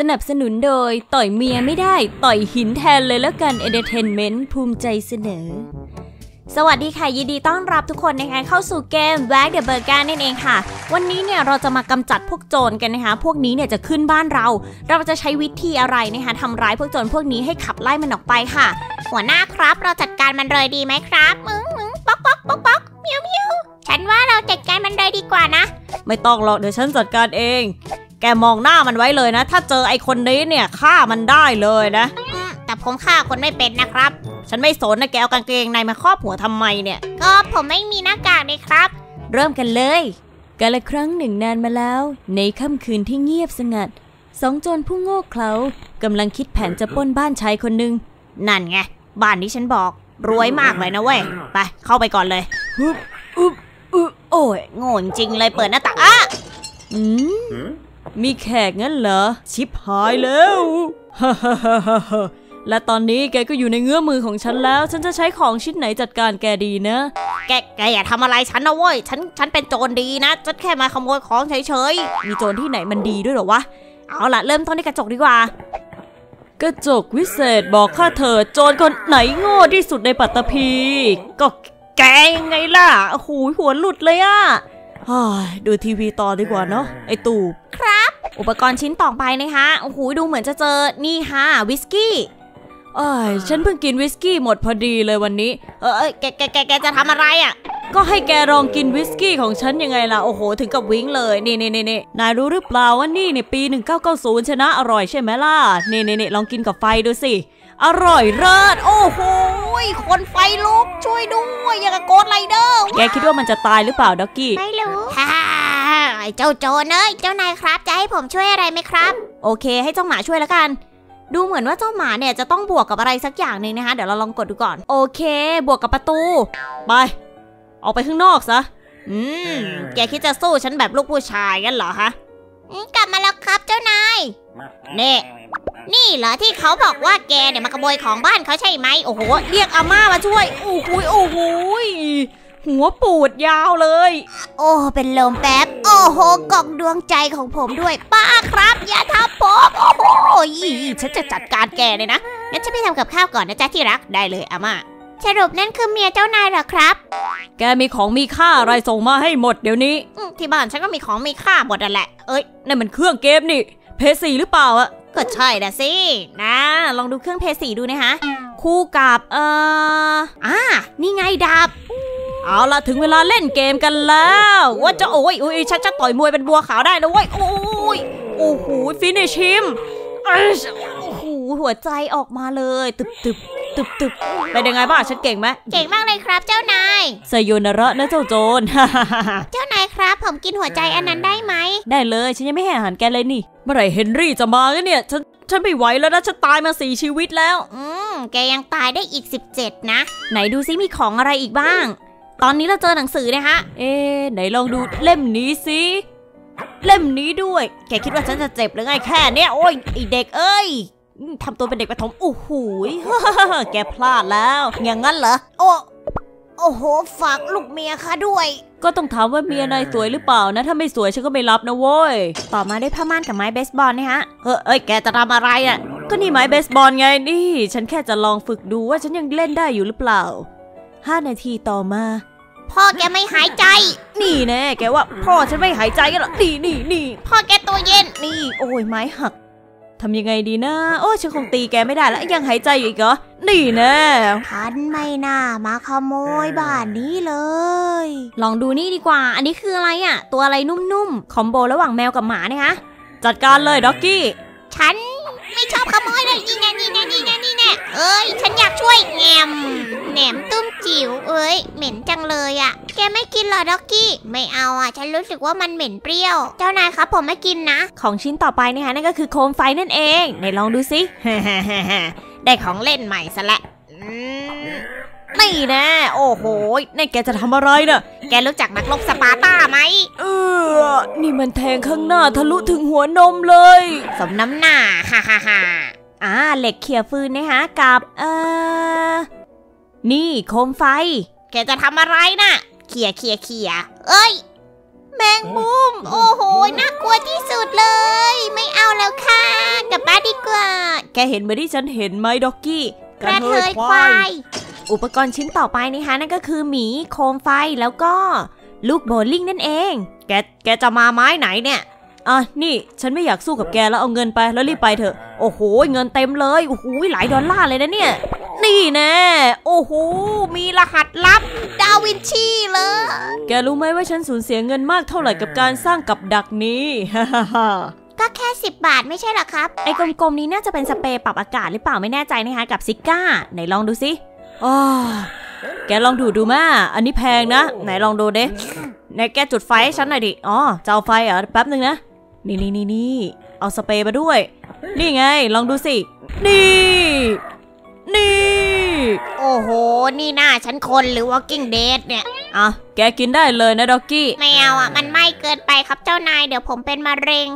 สนับสนุนโดยต่อยเมียไม่ได้ต่อยหินแทนเลยแล้วกัน Entertainment ภูมิใจเสนอสวัสดีค่ะยินดีต้อนรับทุกคนนะคะเข้าสู่เกม Whack The Burglars นั่นเองค่ะวันนี้เนี่ยเราจะมากำจัดพวกโจรกันนะคะพวกนี้เนี่ยจะขึ้นบ้านเราจะใช้วิธีอะไรนะคะทำร้ายพวกโจรพวกนี้ให้ขับไล่มันออกไปค่ะหัวหน้าครับเราจัดการมันเลยดีไหมครับมึงป๊อกป๊อกป๊อกป๊อกเมียวเมียวฉันว่าเราจัดการมันเลยดีกว่านะไม่ต้องหรอกเดี๋ยวฉันจัดการเองแกมองหน้ามันไว้เลยนะถ้าเจอไอ้คนนี้เนี่ยฆ่ามันได้เลยนะแต่ผมฆ่าคนไม่เป็นนะครับฉันไม่สนนะแกเอากางเกงในมาครอบหัวทำไมเนี่ยก็ผมไม่มีหน้ากากเลยครับเริ่มกันเลยกาลครั้งหนึ่งนานมาแล้วในค่ำคืนที่เงียบสงัดสองโจรผู้โง่เขลากำลังคิดแผนจะปล้นบ้านชายคนหนึ่งนั่นไงบ้านนี้ฉันบอกรวยมากเลยนะเว้ยไปเข้าไปก่อนเลยโอ้ยโง่จริงเลยเปิดหน้าต่างอ่ะมีแขกงั้นเหรอชิบหายแล้วฮ่าฮ่าฮ่าฮ่าฮ่าและตอนนี้แกก็อยู่ในเงื้อมือของฉันแล้วฉันจะใช้ของชิ้นไหนจัดการแกดีนะแกอย่าทำอะไรฉันนะเว้ยฉันเป็นโจรดีนะฉันแค่มาขโมยของเฉยๆมีโจรที่ไหนมันดีด้วยเหรอวะเอาล่ะเริ่มต้นที่กระจกดีกว่ากระจกวิเศษบอกข้าเถิดโจรคนไหนโง่ที่สุดในปัตตภีก็แกยังไงล่ะหูหัวหลุดเลยอ่ะดูทีวีต่อดีกว่าเนาะไอตูบครับอุปกรณ์ชิ้นต่อไปนะคะโอ้โหดูเหมือนจะเจอนี่ค่ะวิสกี้ฉันเพิ่งกินวิสกี้หมดพอดีเลยวันนี้แกจะทำอะไรอ่ะก็ให้แกลองกินวิสกี้ของฉันยังไงล่ะโอ้โหถึงกับวิ้งเลยนี่นายรู้หรือเปล่าว่านี่ในปี1990ชนะอร่อยใช่ไหมล่ะนี่ลองกินกับไฟดูสิอร่อยเลิศโอ้โหคนไฟลุกช่วยด้วยอย่างกับโกดไรเดอร์แกคิดว่ามันจะตายหรือเปล่าด็อกกี้ไม่รู้เจ้าโจรเอ้ยเจ้านายครับจะให้ผมช่วยอะไรไหมครับโอเคให้เจ้าหมาช่วยแล้วกันดูเหมือนว่าเจ้าหมาเนี่ยจะต้องบวกกับอะไรสักอย่างหนึ่งนะคะเดี๋ยวเราลองกดดูก่อนโอเคบวกกับประตูไปออกไปข้างนอกซะแกคิดจะสู้ฉันแบบลูกผู้ชายกันเหรอฮะกลับมาแล้วครับเจ้านายนี่เหรอที่เขาบอกว่าแกเนี่ยมาขโมยของบ้านเขาใช่ไหมโอ้โหเรียกอาม่ามาช่วยโอ้โหหัวปูดยาวเลยโอ้เป็นลมแป๊บโอ้โหกล่องดวงใจของผมด้วยป้าครับอย่าทำผมโอ้โหฉันจะจัดการแกเลยนะงั้นฉันไปทำกับข้าวก่อนนะจ๊ะที่รักได้เลยอาม่าสรุปนั่นคือเมียเจ้านายเหรอครับแกมีของมีค่าอะไรส่งมาให้หมดเดี๋ยวนี้ที่บ้านฉันก็มีของมีค่าหมดนั่นแหละเอ้ยนั่นมันเครื่องเกมนี่เพย์4หรือเปล่าอะก็ใช่นะสินะลองดูเครื่องเพย์4ดูนะคะคู่กับนี่ไงดาบเอาล่ะถึงเวลาเล่นเกมกันแล้วว่าจะโอ้ยฉันจะต่อยมวยเป็นบัวขาวได้นะเว้ยโอ้โหฟินิชฮิมโอ้โหหัวใจออกมาเลยตึบเป็นยังไงบ้างฉันเก่งไหมเก่งมากเลยครับเจ้านายไซโยนาระนะเจ้าโจรเจ้านายครับผมกินหัวใจอันนั้นได้ไหมได้เลยฉันยังไม่ให้อาหารแกเลยนี่เมื่อไหร่เฮนรี่จะมาเนี่ยฉันไม่ไหวแล้วนะฉันตายมา4ชีวิตแล้วแกยังตายได้อีก17นะไหนดูซิมีของอะไรอีกบ้างตอนนี้เราเจอหนังสือนะคะไหนลองดูเล่มนี้สิเล่มนี้ด้วยแกคิดว่าฉันจะเจ็บหรือไงแค่เนี้ยโอ้ยไอเด็กเอ้ยทำตัวเป็นเด็กประถมโอ้โหแกพลาดแล้วอย่างงั้นเหรอโอ้โหฝากลูกเมียค่ะด้วยก็ต้องถามว่าเมียนายสวยหรือเปล่านะถ้าไม่สวยฉันก็ไม่รับนะโว้ยต่อมาได้ผ้าม่านกับไม้เบสบอลนะฮะแกจะทำอะไรอ่ะก็นี่ไม้เบสบอลไงนี่ฉันแค่จะลองฝึกดูว่าฉันยังเล่นได้อยู่หรือเปล่า5 นาทีต่อมาพ่อแกไม่หายใจนี่แน่แกว่าพ่อฉันไม่หายใจกันหรอนี่พ่อแกตัวเย็นนี่โอ้ยไม้หักทำยังไงดีนะโอ้ฉันคงตีแกไม่ได้แล้วยังหายใจอยู่อีกเหรอนี่แน่ฉันไม่น่ามาขโมยบ้านนี้เลยลองดูนี่ดีกว่าอันนี้คืออะไรอ่ะตัวอะไรนุ่มๆคอมโบระหว่างแมวกับหมานะคะจัดการเลยด็อกกี้ฉันไม่ชอบขโมยเลยนี่แน่เอ้ยฉันอยากช่วยแหนมตุ้มจิ๋วเอ้ยเหม็นจังเลยอ่ะแกไม่กินหรอด็อกกี้ไม่เอาอ่ะฉันรู้สึกว่ามันเหม็นเปรี้ยวเจ้านายครับผมไม่กินนะของชิ้นต่อไปนะคะนั่นก็คือโคมไฟนั่นเองไหนลองดูสิ ได้ของเล่นใหม่ซะละนี่นะโอ้โหนี่แกจะทำอะไรน่ะแกรู้จักนักรบสปาร์ตาไหมนี่มันแทงข้างหน้าทะลุถึงหัวนมเลยสมน้ำหน้าฮ่าเหล็กเขี่ยฟืนนะคะกับนี่โคมไฟแกจะทำอะไรน่ะเขี่ยเอ้ย แมงมุมโอ้โหน่ากลัวที่สุดเลยไม่เอาแล้วค่ะกลับบ้านดีกว่าแกเห็นเหมือนที่ฉันเห็นไหมด็อกกี้กระเทยควายอุปกรณ์ชิ้นต่อไปนะคะนั่นก็คือหมีโคมไฟแล้วก็ลูกโบลิ่งนั่นเองแกจะมาไม้ไหนเนี่ยอ่ะนี่ฉันไม่อยากสู้กับแกแล้วเอาเงินไปแล้วรีบไปเถอะโอ้โหเงินเต็มเลยโอ้โหหลายดอลลาร์เลยนะเนี่ยนี่แน่โอ้โหมีรหัสลับดาวินชีเลยแกรู้ไหมว่าฉันสูญเสียเงินมากเท่าไหร่กับการสร้างกับดักนี้ฮ่าฮ่าฮ่าก็แค่10 บาทไม่ใช่หรอครับไอ้กลมๆนี้น่าจะเป็นสเปรย์ปรับอากาศหรือเปล่าไม่แน่ใจนะคะกับซิก้าไหนลองดูสิอ๋อแกลองดูมาอันนี้แพงนะไหนลองดูดิไหนแกจุดไฟให้ฉันหน่อยดิอ๋อจะเอาไฟเหรอแป๊บนึงนะนี่เอาสเปรย์มาด้วยนี่ไงลองดูสินี่โอ้โหนี่หน้าฉันคนหรือ Walking Dead เนี่ยอ่ะแกกินได้เลยนะด็อกกี้ไม่เอาอ่ะมันไหม้เกินไปครับเจ้านายเดี๋ยวผมเป็นมะเร็ง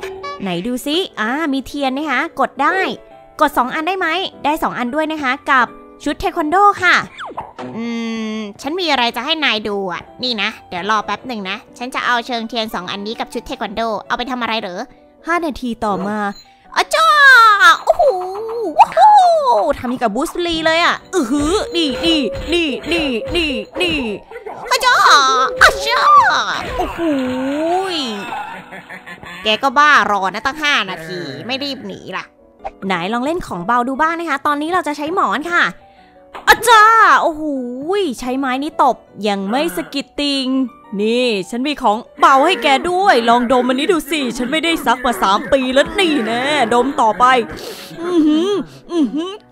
ไหนดูสิมีเทียนนะคะกดได้กด2 อันได้ไหมได้2 อันด้วยนะคะกับชุดเทควันโดค่ะฉันมีอะไรจะให้นายดูอ่ะนี่นะเดี๋ยวรอแป๊บหนึ่งนะฉันจะเอาเชิงเทียน2 อันนี้กับชุดเทควันโดเอาไปทำอะไรเหรอ5 นาทีต่อมาอ๋อจ้าโอ้โหทำกับบูสลีเลยอ่ะหือนี่อ๋อจ้าอ๋อจ้าโอ้โหแกก็บ้ารอนะตั้ง5 นาทีไม่รีบหนีล่ะไหนลองเล่นของเบาดูบ้างนะคะตอนนี้เราจะใช้หมอนค่ะอาจารย์โอ้โหใช้ไม้นี้ตบยังไม่สะกิดติงนี่ฉันมีของเบาให้แกด้วยลองดมอันนี้ดูสิฉันไม่ได้ซักมา3 ปีแล้วนี่แน่ดมต่อไป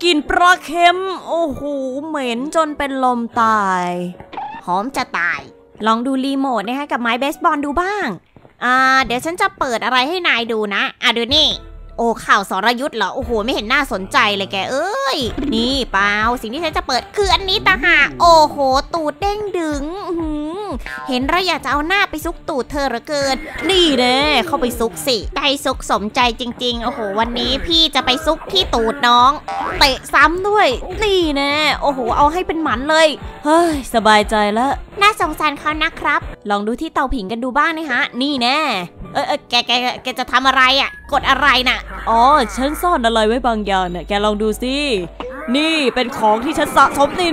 กลิ่นปลาเค็มโอ้โหเหม็นจนเป็นลมตายหอมจะตายลองดูรีโมทนะคะกับไม้เบสบอลดูบ้างเดี๋ยวฉันจะเปิดอะไรให้นายดูนะดูนี่โอ้ข่าวสรยุทธเหรอโอ้โหไม่เห็นน่าสนใจเลยแกเอ้ยนี่เปล่าสิ่งที่ฉันจะเปิดคืออันนี้ตาห่าโอ้โหตูดเด้งดึงเห็นเราอยากจะเอาหน้าไปซุกตูดเธอเหลือเกินนี่แน่เข้าไปซุกสิได้ซุกสมใจจริงๆโอ้โหวันนี้พี่จะไปซุกที่ตูดน้องเตะซ้ำด้วยนี่แน่โอ้โหเอาให้เป็นหมันเลยเฮ้ยสบายใจแล้วน่าสงสารเขานะครับลองดูที่เตาผิงกันดูบ้างนะคะนี่แน่แกจะทำอะไรอ่ะกดอะไรน่ะอ๋อฉันซ่อนอะไรไว้บางอย่างเนี่ยแกลองดูสินี่เป็นของที่ฉันสะสมนี่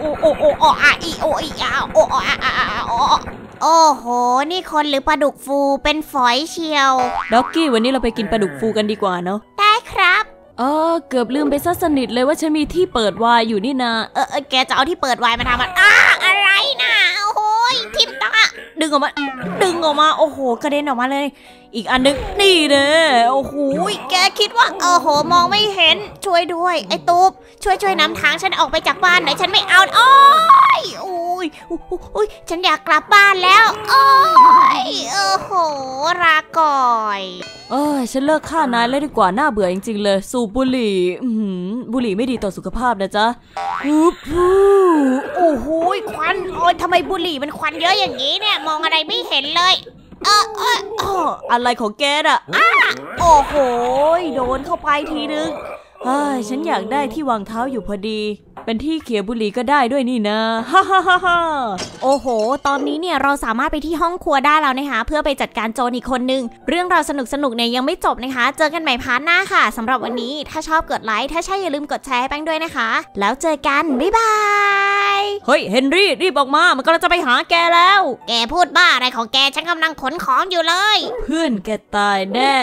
โอ้โหนี่คนหรือปลาดุกฟูเป็นฝอยเชียวด็อกกี้วันนี้เราไปกินปลาดุกฟูกันดีกว่าเนาะได้ครับเกือบลืมไปซะสนิทเลยว่าฉันมีที่เปิดวายอยู่นี่นะแกจะเอาที่เปิดวายมาทำอะไรนะโอ้ยทิมตาดึงออกมาโอ้โหกระเด็นออกมาเลยอีกอันนึงนี่เด้อโอ้โหแกคิดว่าโอ้โหมองไม่เห็นช่วยด้วยไอ้ตุ๊บช่วยนำทางฉันออกไปจากบ้านหน่อยฉันไม่เอาโอ้ยฉันอยากกลับบ้านแล้วโอ้โหลาก่อยฉันเลิกฆ่านายเลยดีกว่าน่าเบื่อจริงๆเลยสูบบุหรี่บุหรี่ไม่ดีต่อสุขภาพนะจ๊ะโอ้โหควันโอ้ยทำไมบุหรี่มันควันเยอะอย่างนี้เนี่ยมองอะไรไม่เห็นเลยอะไรของแกน่ะโอ้โหโดนเข้าไปทีนึงฉันอยากได้ที่วางเท้าอยู่พอดีเป็นที่เขี่ยบุหรี่ก็ได้ด้วยนี่นะฮ่าโอ้โหตอนนี้เนี่ยเราสามารถไปที่ห้องครัวได้แล้วนะคะเพื่อไปจัดการโจรอีกคนนึงเรื่องราวสนุกเนี่ยยังไม่จบนะคะเจอกันใหม่พาร์ทหน้าค่ะสำหรับวันนี้ถ้าชอบกดไลค์ถ้าใช่อย่าลืมกดแชร์ให้แป้งด้วยนะคะแล้วเจอกันบ๊ายบายเฮ้ยเฮนรี่รีบออกมามันกำลังจะไปหาแกแล้วแกพูดบ้าอะไรของแกฉันกำลังขนของอยู่เลยเพื่อนแกตายแน่